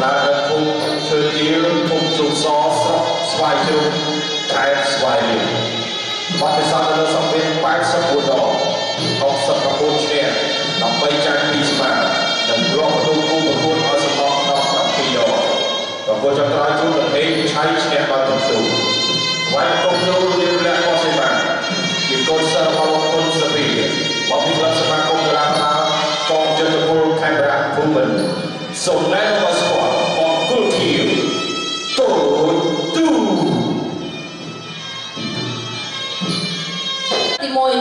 So now let's go on good here. Go through. Timoy.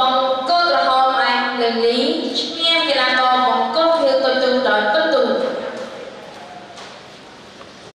Bong Cơ Hồng Anh Lê Lý Chim Kila.